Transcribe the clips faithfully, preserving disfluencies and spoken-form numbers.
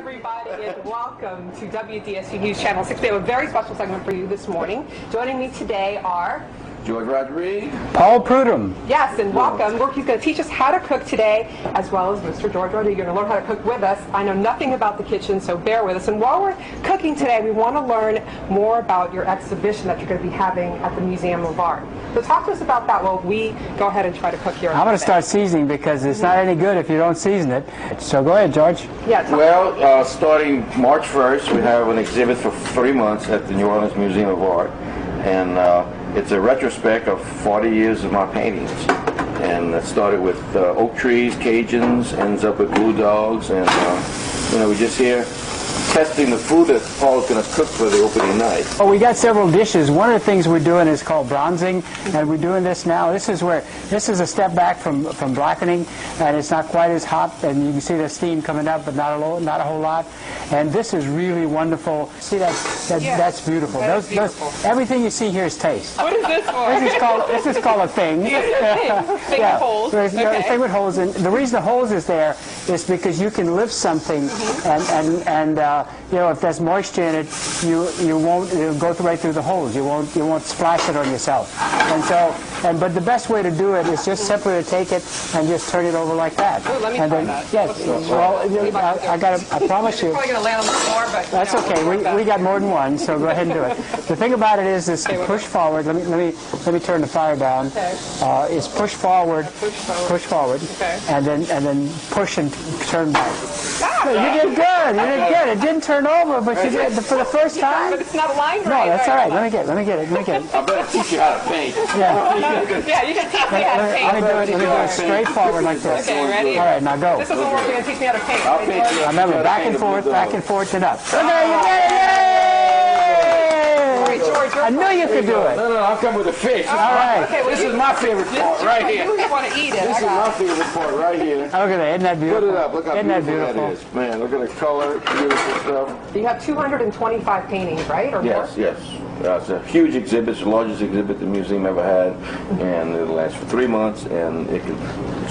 everybody, and welcome to W D S U News Channel six. We have a very special segment for you this morning. Joining me today are George Rodriguez, Paul Prudhomme. Yes, and welcome. He's going to teach us how to cook today, as well as Mister George Rodriguez. You're going to learn how to cook with us. I know nothing about the kitchen, so bear with us. And while we're cooking today, we want to learn more about your exhibition that you're going to be having at the Museum of Art. So talk to us about that while we go ahead and try to cook here. I'm going to start seasoning because it's mm-hmm. not any good if you don't season it. So go ahead, George. Yeah. Well, uh, starting March first, we have an exhibit for three months at the New Orleans Museum of Art. And uh, it's a retrospect of forty years of my paintings, and it started with uh, oak trees, Cajuns, ends up with blue dogs, and uh, you know, we're just here testing the food that Paul's going to cook for the opening night. Well, we got several dishes. One of the things we're doing is called bronzing, and we're doing this now. This is where this is a step back from from blackening, and it's not quite as hot, and you can see the steam coming up, but not a lo not a whole lot. And this is really wonderful. See that, that yes, that's beautiful. That those, beautiful. Those, everything you see here is taste. What is this for? This is called this is called a thing. Thing yeah. with holes. There's, okay. there's thing with holes, and the reason the holes is there is because you can lift something, mm-hmm. and and and. Uh, Uh, you know, if there's moisture in it, you you won't it'll go through, right through the holes. You won't you won't splash it on yourself. And so, and but the best way to do it is just simply to take it and just turn it over like that. Ooh, let me and try then, that. Yes. Well, you, I, I got. I promise you. You're probably going to land on the floor, but that's know, okay. We we got more than one, so go ahead and do it. The thing about it is, is okay, push forward. Let me let me let me turn the fire down. Okay. Uh, is push forward, push forward, push forward, okay. and then and then push and turn back. Ah, you did good. You did good. It didn't turn over, but you did it for the first time. Yeah, but it's not aligned right. No, that's all right. Let me get it. Let me get it. Let me get it. I better teach you how to paint. Yeah. Yeah, you can teach me how to paint. Let me do it, let me do it straight forward like this. Okay, ready? All right, now go. This is the work you're going to teach me how to paint. I'll paint you. Remember, back and forth, back and forth, and up. Okay, you did it! I knew you could do it. No, no, I'll come with a fish. All right. Okay, well, this is my favorite part right here. You want to eat it. This is my favorite part right here. Look at that. Isn't that beautiful? Put it up. Look how beautiful that is. Man, look at the color. Beautiful stuff. You have two hundred twenty-five paintings, right? Or yes, more? Yes. Uh, it's a huge exhibit. It's the largest exhibit the museum ever had, and it'll last for three months, and it can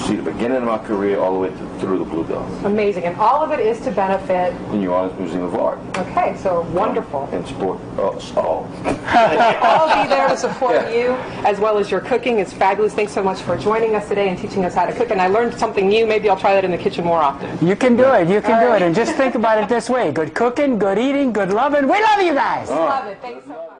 see the beginning of my career all the way to, through the Blue Bell. Amazing, and all of it is to benefit the New Orleans Museum of Art. Okay, so wonderful. Um, and support us all. I'll be there to support yeah. you, as well as your cooking. It's fabulous. Thanks so much for joining us today and teaching us how to cook, and I learned something new. Maybe I'll try that in the kitchen more often. You can do yeah. it. You can all do right. it, and just think about it this way. Good cooking, good eating, good loving. We love you guys. Oh. Love it. Thanks so much.